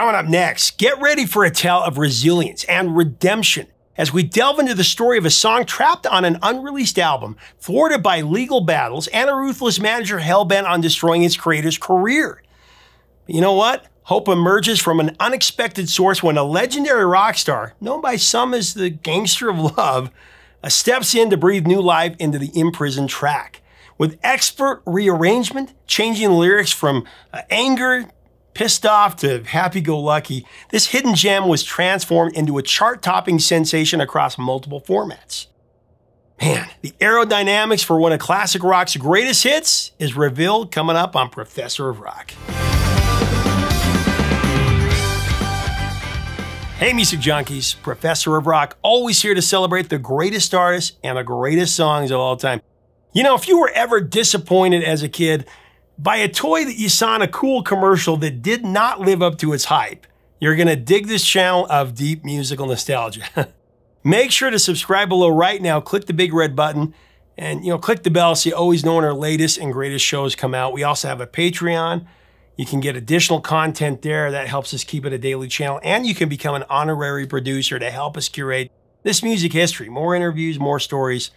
Coming up next, get ready for a tale of resilience and redemption as we delve into the story of a song trapped on an unreleased album, thwarted by legal battles and a ruthless manager hell-bent on destroying its creator's career. But you know what? Hope emerges from an unexpected source when a legendary rock star, known by some as the Gangster of Love, steps in to breathe new life into the imprisoned track. With expert rearrangement, changing lyrics from anger, pissed off to happy-go-lucky, this hidden gem was transformed into a chart-topping sensation across multiple formats. Man, the aerodynamics for one of classic rock's greatest hits is revealed coming up on Professor of Rock. Hey music junkies, Professor of Rock, always here to celebrate the greatest artists and the greatest songs of all time. You know, if you were ever disappointed as a kid by a toy that you saw in a cool commercial that did not live up to its hype, you're gonna dig this channel of deep musical nostalgia. Make sure to subscribe below right now, click the big red button, and you know, click the bell so you always know when our latest and greatest shows come out. We also have a Patreon. You can get additional content there that helps us keep it a daily channel, and you can become an honorary producer to help us curate this music history. More interviews, more stories.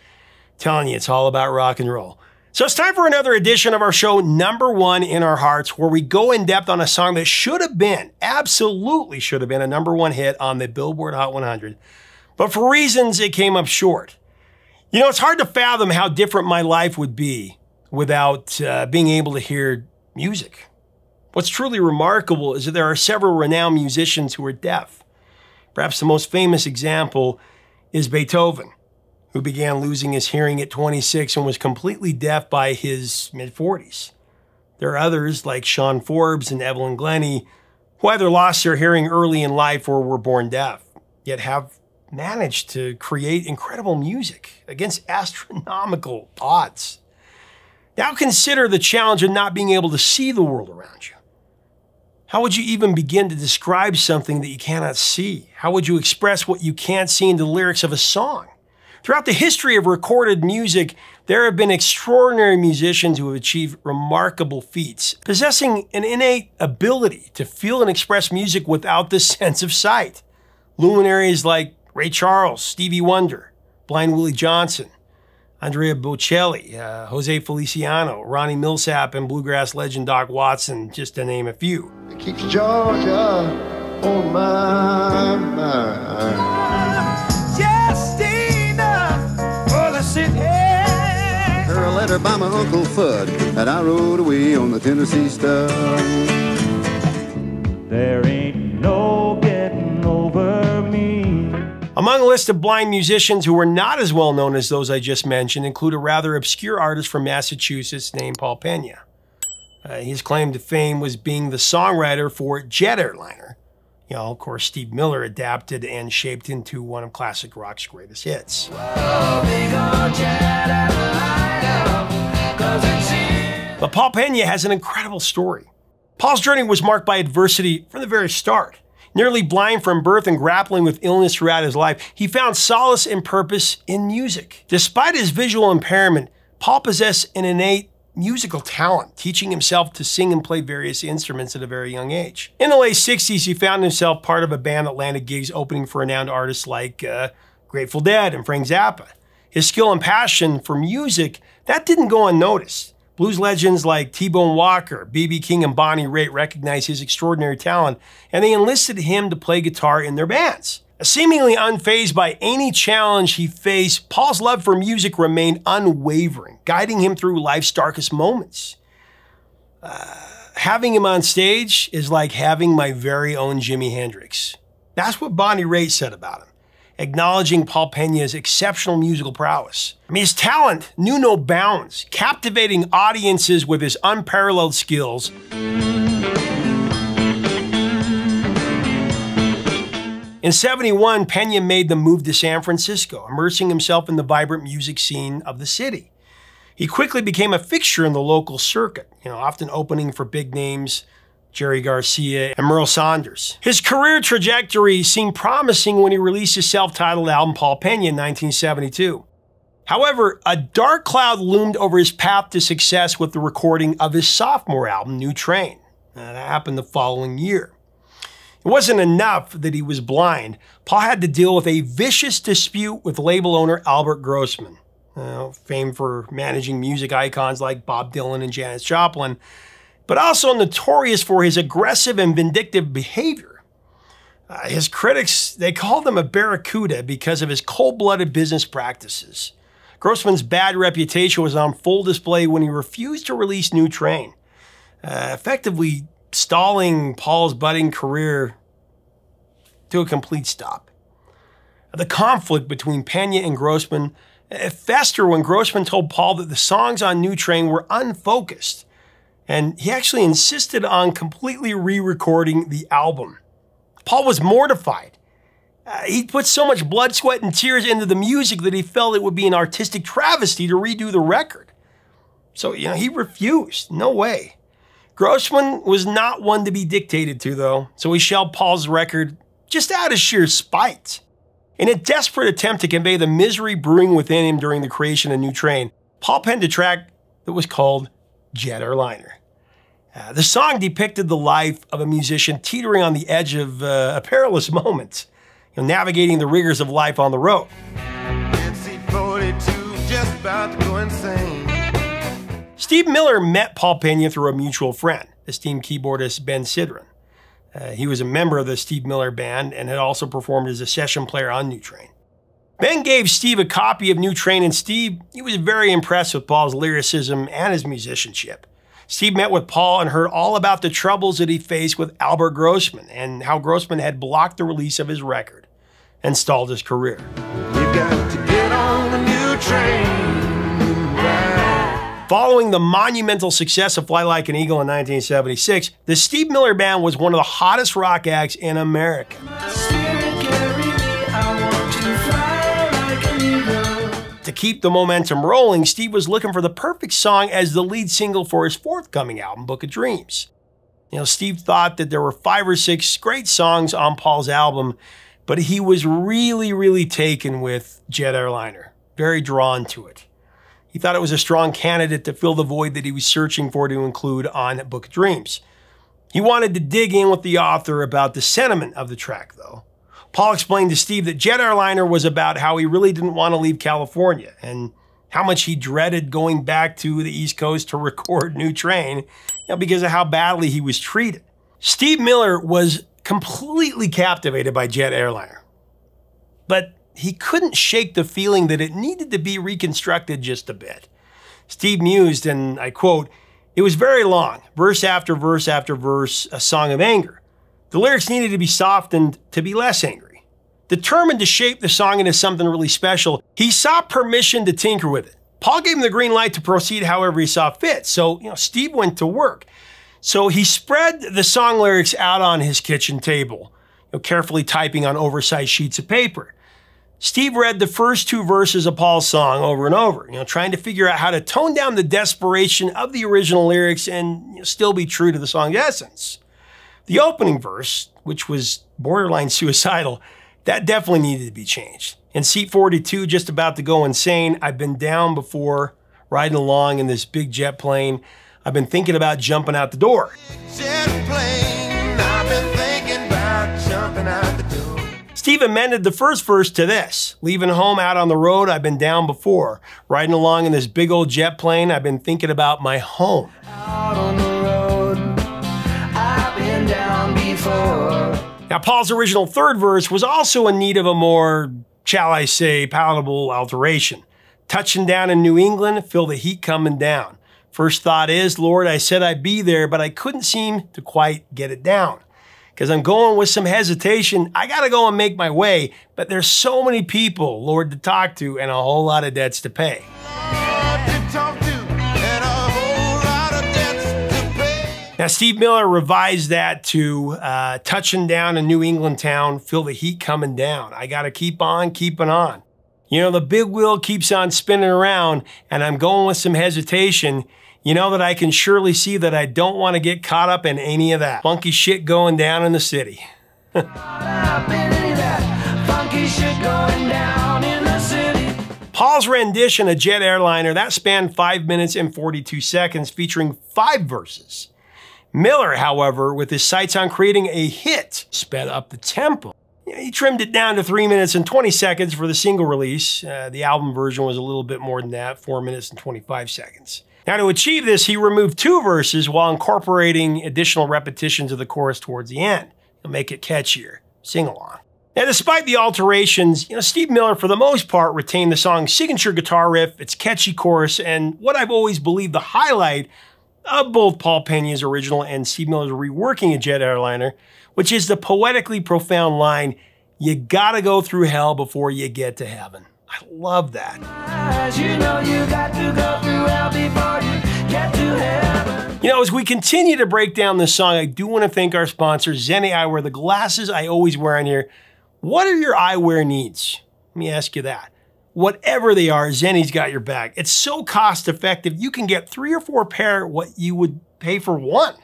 I'm telling you, it's all about rock and roll. So it's time for another edition of our show, Number 1 in Our Hearts, where we go in depth on a song that should have been, absolutely should have been, a #1 hit on the Billboard Hot 100, but for reasons it came up short. You know, it's hard to fathom how different my life would be without being able to hear music. What's truly remarkable is that there are several renowned musicians who are deaf. Perhaps the most famous example is Beethoven, who began losing his hearing at 26 and was completely deaf by his mid-40s. There are others like Sean Forbes and Evelyn Glennie who either lost their hearing early in life or were born deaf, yet have managed to create incredible music against astronomical odds. Now consider the challenge of not being able to see the world around you. How would you even begin to describe something that you cannot see? How would you express what you can't see in the lyrics of a song? Throughout the history of recorded music, there have been extraordinary musicians who have achieved remarkable feats, possessing an innate ability to feel and express music without the sense of sight. Luminaries like Ray Charles, Stevie Wonder, Blind Willie Johnson, Andrea Bocelli, Jose Feliciano, Ronnie Milsap, and bluegrass legend Doc Watson, just to name a few. It keeps Georgia on my mind. Justina, for the city. Heard a letter by my Uncle Fudd, and I rode away on the Tennessee Stud. There ain't no getting over me. Among a list of blind musicians who were not as well known as those I just mentioned include a rather obscure artist from Massachusetts named Paul Pena. His claim to fame was being the songwriter for Jet Airliner. You know, of course, Steve Miller adapted and shaped into one of classic rock's greatest hits. But Paul Pena has an incredible story. Paul's journey was marked by adversity from the very start. Nearly blind from birth and grappling with illness throughout his life, he found solace and purpose in music. Despite his visual impairment, Paul possessed an innate musical talent, teaching himself to sing and play various instruments at a very young age. In the late 60s, he found himself part of a band that landed gigs opening for renowned artists like Grateful Dead and Frank Zappa. His skill and passion for music, that didn't go unnoticed. Blues legends like T-Bone Walker, B.B. King, and Bonnie Raitt recognized his extraordinary talent, and they enlisted him to play guitar in their bands. Seemingly unfazed by any challenge he faced, Paul's love for music remained unwavering, guiding him through life's darkest moments. Having him on stage is like having my very own Jimi Hendrix. That's what Bonnie Raitt said about him, acknowledging Paul Pena's exceptional musical prowess. I mean, his talent knew no bounds, captivating audiences with his unparalleled skills. In '71, Pena made the move to San Francisco, immersing himself in the vibrant music scene of the city. He quickly became a fixture in the local circuit, you know, often opening for big names, Jerry Garcia, and Merle Saunders. His career trajectory seemed promising when he released his self-titled album, Paul Pena, in 1972. However, a dark cloud loomed over his path to success with the recording of his sophomore album, New Train. That happened the following year. It wasn't enough that he was blind. Paul had to deal with a vicious dispute with label owner Albert Grossman, famed for managing music icons like Bob Dylan and Janis Joplin, but also notorious for his aggressive and vindictive behavior. His critics, they called him a barracuda because of his cold-blooded business practices. Grossman's bad reputation was on full display when he refused to release New Train, effectively stalling Paul's budding career to a complete stop. The conflict between Pena and Grossman festered when Grossman told Paul that the songs on New Train were unfocused, and he actually insisted on completely re-recording the album. Paul was mortified. He'd put so much blood, sweat, and tears into the music that he felt it would be an artistic travesty to redo the record. So, he refused. No way. Grossman was not one to be dictated to, though, so he shelved Paul's record just out of sheer spite. In a desperate attempt to convey the misery brewing within him during the creation of New Train, Paul penned a track that was called Jet Airliner. The song depicted the life of a musician teetering on the edge of a perilous moment, navigating the rigors of life on the road. Just about to go insane. Steve Miller met Paul Pena through a mutual friend, esteemed keyboardist Ben Sidron. He was a member of the Steve Miller Band and had also performed as a session player on New Train. Ben gave Steve a copy of New Train, and Steve, he was very impressed with Paul's lyricism and his musicianship. Steve met with Paul and heard all about the troubles that he faced with Albert Grossman and how Grossman had blocked the release of his record and stalled his career. You've got to get on the new train. Following the monumental success of Fly Like an Eagle in 1976, the Steve Miller Band was one of the hottest rock acts in America. To keep the momentum rolling, Steve was looking for the perfect song as the lead single for his forthcoming album, Book of Dreams. Steve thought that there were 5 or 6 great songs on Paul's album, but he was really, really taken with Jet Airliner, very drawn to it. He thought it was a strong candidate to fill the void that he was searching for to include on Book of Dreams. He wanted to dig in with the author about the sentiment of the track, though. Paul explained to Steve that Jet Airliner was about how he really didn't want to leave California and how much he dreaded going back to the East Coast to record New Train because of how badly he was treated. Steve Miller was completely captivated by Jet Airliner, but he couldn't shake the feeling that it needed to be reconstructed just a bit. Steve mused, and I quote, "It was very long, verse after verse after verse, a song of anger. The lyrics needed to be softened to be less angry." Determined to shape the song into something really special, he sought permission to tinker with it. Paul gave him the green light to proceed however he saw fit, so Steve went to work. So he spread the song lyrics out on his kitchen table, carefully typing on oversized sheets of paper. Steve read the first 2 verses of Paul's song over and over, trying to figure out how to tone down the desperation of the original lyrics and still be true to the song's essence. The opening verse, which was borderline suicidal, that definitely needed to be changed. In seat 42, just about to go insane, I've been down before, riding along in this big jet plane. I've been thinking about jumping out the door. Jet plane, I've been thinking about jumping out the door. Steve amended the first verse to this: leaving home out on the road, I've been down before. Riding along in this big old jet plane, I've been thinking about my home. Out on the road, I've been down before. Now, Paul's original third verse was also in need of a more, shall I say, palatable alteration. Touching down in New England, feel the heat coming down. First thought is, Lord, I said I'd be there, but I couldn't seem to quite get it down. Because I'm going with some hesitation, I gotta go and make my way, but there's so many people, Lord, to talk to and a whole lot of debts to pay. Now, Steve Miller revised that to touching down in New England town, feel the heat coming down. I gotta keep on keeping on. The big wheel keeps on spinning around and I'm going with some hesitation. You know that I can surely see that I don't want to get caught up in any of that funky shit going down in the city. Paul's rendition of Jet Airliner, that spanned 5 minutes and 42 seconds, featuring 5 verses. Miller, however, with his sights on creating a hit, sped up the tempo. He trimmed it down to 3 minutes and 20 seconds for the single release. The album version was a little bit more than that, 4 minutes and 25 seconds. Now, to achieve this, he removed 2 verses while incorporating additional repetitions of the chorus towards the end to make it catchier, sing along. Now, despite the alterations, Steve Miller, for the most part, retained the song's signature guitar riff, its catchy chorus, and what I've always believed the highlight of both Paul Pena's original and Steve Miller's reworking of Jet Airliner, which is the poetically profound line, "You gotta go through hell before you get to heaven." I love that. As you know, you got to go through hell before you get to heaven. As we continue to break down this song, I do want to thank our sponsor, Zen Eyewear, the glasses I always wear on here. What are your eyewear needs? Let me ask you that. Whatever they are, Zenny's got your back. It's so cost effective, you can get 3 or 4 pair what you would pay for 1.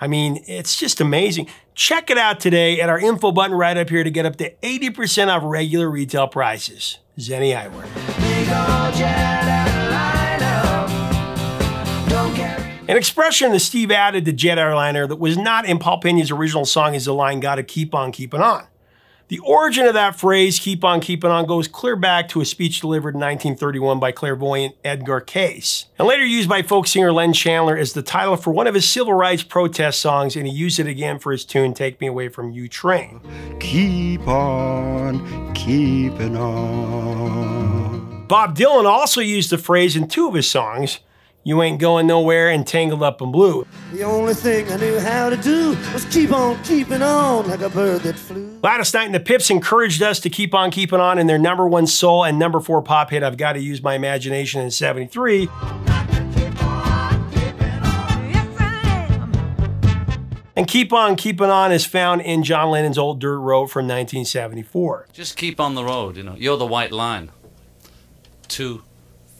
I mean, it's just amazing. Check it out today at our info button right up here to get up to 80% off regular retail prices. Zenny Eyewear. An expression that Steve added to Jet Airliner that was not in Paul Pena's original song is the line, "Gotta keep on keeping on." The origin of that phrase, "keep on keeping on," goes clear back to a speech delivered in 1931 by clairvoyant Edgar Cayce, and later used by folk singer Len Chandler as the title for one of his civil rights protest songs, and he used it again for his tune, "Take Me Away from New Train." Keep on keeping on. Bob Dylan also used the phrase in 2 of his songs, "You Ain't Going Nowhere" and "Tangled Up in Blue." The only thing I knew how to do was keep on keeping on like a bird that flew. Gladys Knight and the Pips encouraged us to keep on keeping on in their #1 soul and #4 pop hit, "I've Got to Use My Imagination" in '73. And "Keep on Keeping On" is found in John Lennon's "Old Dirt Road" from 1974. Just keep on the road, you're the white line. 2,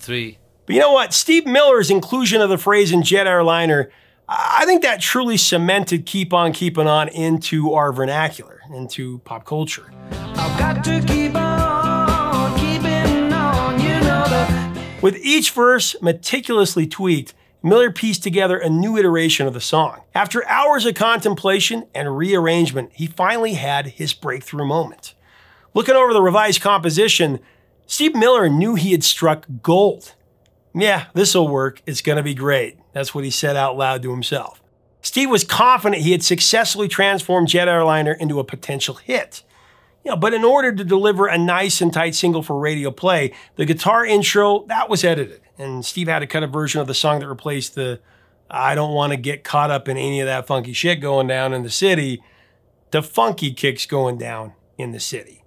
3, But you know what? Steve Miller's inclusion of the phrase in Jet Airliner, I think that truly cemented "keep on keeping on" into our vernacular, into pop culture. I've got to keep on keeping on, With each verse meticulously tweaked, Miller pieced together a new iteration of the song. After hours of contemplation and rearrangement, he finally had his breakthrough moment. Looking over the revised composition, Steve Miller knew he had struck gold. "Yeah, this'll work. It's gonna be great." That's what he said out loud to himself. Steve was confident he had successfully transformed Jet Airliner into a potential hit. But in order to deliver a nice and tight single for radio play, the guitar intro, that was edited. And Steve had to cut a version of the song that replaced the "I don't want to get caught up in any of that funky shit going down in the city" to "funky kicks going down in the city."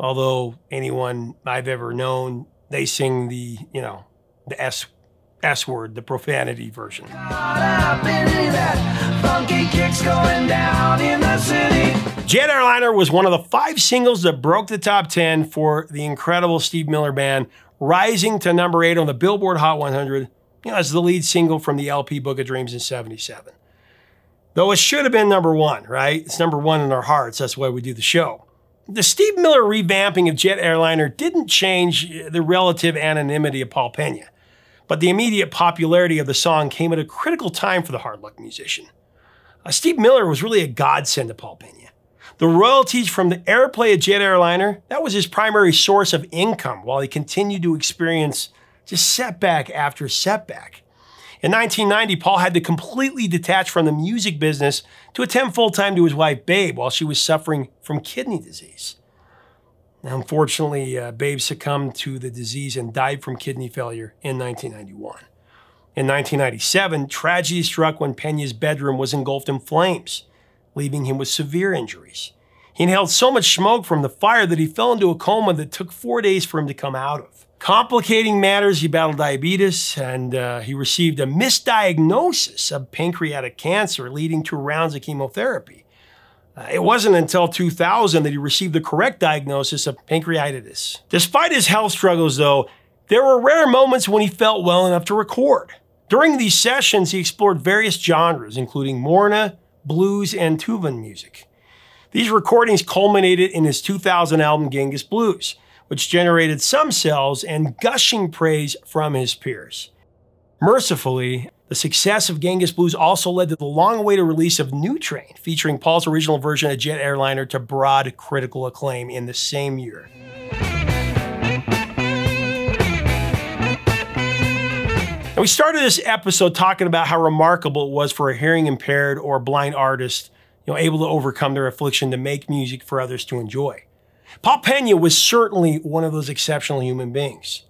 Although anyone I've ever known, they sing the S word, the profanity version. Jet Airliner was one of the 5 singles that broke the top 10 for the incredible Steve Miller Band, rising to #8 on the Billboard Hot 100, as the lead single from the LP Book of Dreams in '77. Though it should have been #1, right? It's #1 in our hearts. That's why we do the show. The Steve Miller revamping of Jet Airliner didn't change the relative anonymity of Paul Pena, but the immediate popularity of the song came at a critical time for the hard luck musician. Steve Miller was really a godsend to Paul Pena. The royalties from the airplay of Jet Airliner, that was his primary source of income, while he continued to experience just setback after setback. In 1990, Paul had to completely detach from the music business to attend full-time to his wife, Babe, while she was suffering from kidney disease. Now, unfortunately, Babe succumbed to the disease and died from kidney failure in 1991. In 1997, tragedy struck when Pena's bedroom was engulfed in flames, leaving him with severe injuries. He inhaled so much smoke from the fire that he fell into a coma that took 4 days for him to come out of. Complicating matters, he battled diabetes, and he received a misdiagnosis of pancreatic cancer, leading to rounds of chemotherapy. It wasn't until 2000 that he received the correct diagnosis of pancreatitis. Despite his health struggles, though, there were rare moments when he felt well enough to record. During these sessions, he explored various genres, including Morna, blues, and Tuvan music. These recordings culminated in his 2000 album, Genghis Blues, which generated some sales and gushing praise from his peers. Mercifully, The success of Genghis Blues also led to the long-awaited release of New Train, featuring Paul's original version of Jet Airliner, to broad critical acclaim in the same year. And we started this episode talking about how remarkable it was for a hearing impaired or blind artist, you know, able to overcome their affliction to make music for others to enjoy. Paul Pena was certainly one of those exceptional human beings.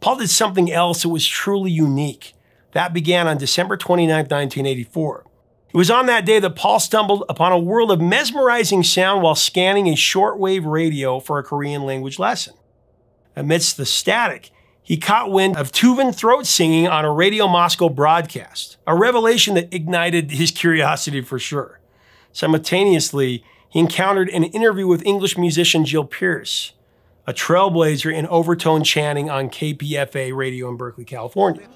Paul did something else that was truly unique. That began on December 29, 1984. It was on that day that Paul stumbled upon a world of mesmerizing sound while scanning a shortwave radio for a Korean language lesson. Amidst the static, he caught wind of Tuvan throat singing on a Radio Moscow broadcast, a revelation that ignited his curiosity for sure. Simultaneously, he encountered an interview with English musician Jill Pierce, a trailblazer in overtone chanting on KPFA radio in Berkeley, California.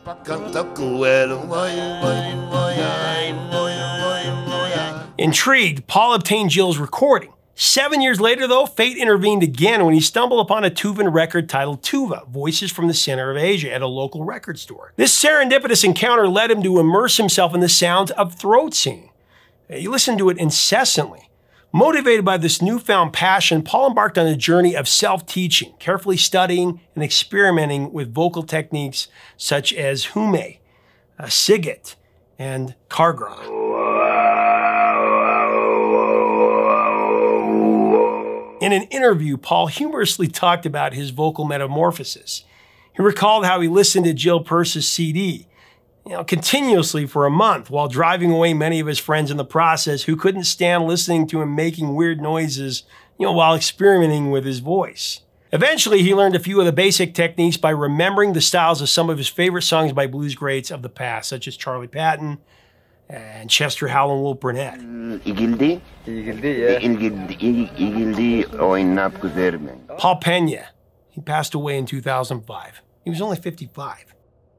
Intrigued, Paul obtained Jill's recording. 7 years later, though, fate intervened again when he stumbled upon a Tuvan record titled Tuva, Voices from the Center of Asia, at a local record store. This serendipitous encounter led him to immerse himself in the sounds of throat singing. He listened to it incessantly. Motivated by this newfound passion, Paul embarked on a journey of self-teaching, carefully studying and experimenting with vocal techniques such as hume, siget, and kargra. In an interview, Paul humorously talked about his vocal metamorphosis. He recalled how he listened to Jill Pierce's CD, you know, continuously for a month, while driving away many of his friends in the process who couldn't stand listening to him making weird noises, you know, while experimenting with his voice. Eventually, he learned a few of the basic techniques by remembering the styles of some of his favorite songs by blues greats of the past, such as Charlie Patton and Chester Howland Wolf Burnett. Paul Pena, he passed away in 2005. He was only 55.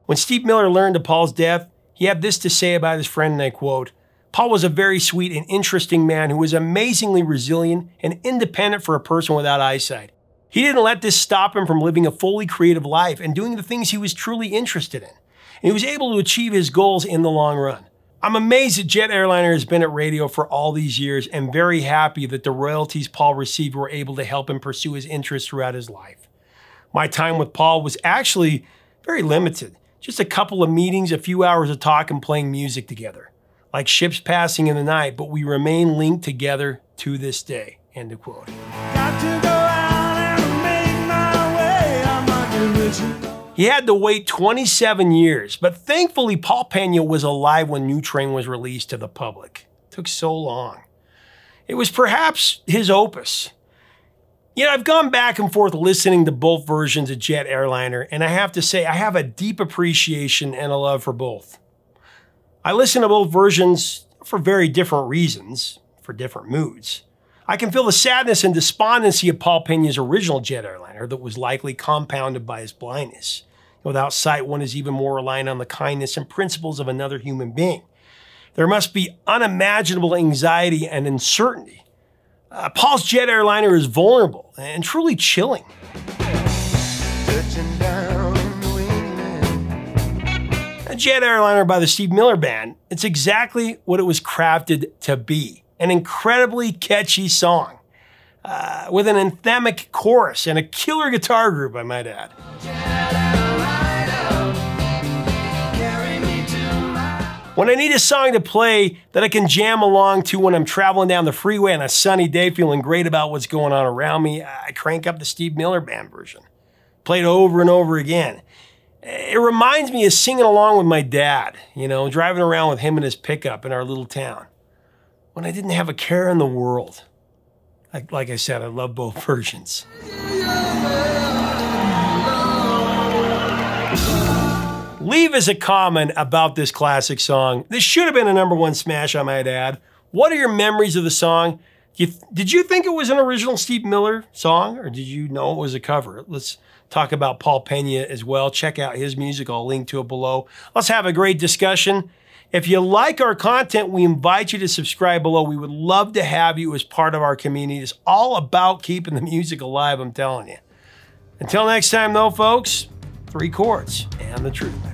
When Steve Miller learned of Paul's death, he had this to say about his friend, and I quote, "Paul was a very sweet and interesting man who was amazingly resilient and independent for a person without eyesight. He didn't let this stop him from living a fully creative life and doing the things he was truly interested in. And he was able to achieve his goals in the long run. I'm amazed that Jet Airliner has been at radio for all these years and very happy that the royalties Paul received were able to help him pursue his interests throughout his life. My time with Paul was actually very limited. Just a couple of meetings, a few hours of talk, and playing music together. Like ships passing in the night, but we remain linked together to this day." End of quote. He had to wait 27 years, but thankfully Paul Pena was alive when New Train was released to the public. It took so long. It was perhaps his opus. You know, I've gone back and forth listening to both versions of Jet Airliner, and I have to say, I have a deep appreciation and a love for both. I listen to both versions for very different reasons, for different moods. I can feel the sadness and despondency of Paul Pena's original Jet Airliner that was likely compounded by his blindness. Without sight, one is even more reliant on the kindness and principles of another human being. There must be unimaginable anxiety and uncertainty. Paul's Jet Airliner is vulnerable and truly chilling. A Jet Airliner by the Steve Miller Band, it's exactly what it was crafted to be. An incredibly catchy song with an anthemic chorus and a killer guitar group, I might add. When I need a song to play that I can jam along to when I'm traveling down the freeway on a sunny day feeling great about what's going on around me, I crank up the Steve Miller Band version. Play it over and over again. It reminds me of singing along with my dad, you know, driving around with him in his pickup in our little town when I didn't have a care in the world. Like I said, I love both versions. Leave us a comment about this classic song. This should have been a #1 smash, I might add. What are your memories of the song? Did you think it was an original Steve Miller song, or did you know it was a cover? Let's talk about Paul Pena as well. Check out his music. I'll link to it below. Let's have a great discussion. If you like our content, we invite you to subscribe below. We would love to have you as part of our community. It's all about keeping the music alive, I'm telling you. Until next time, though, folks, 3 chords and the truth.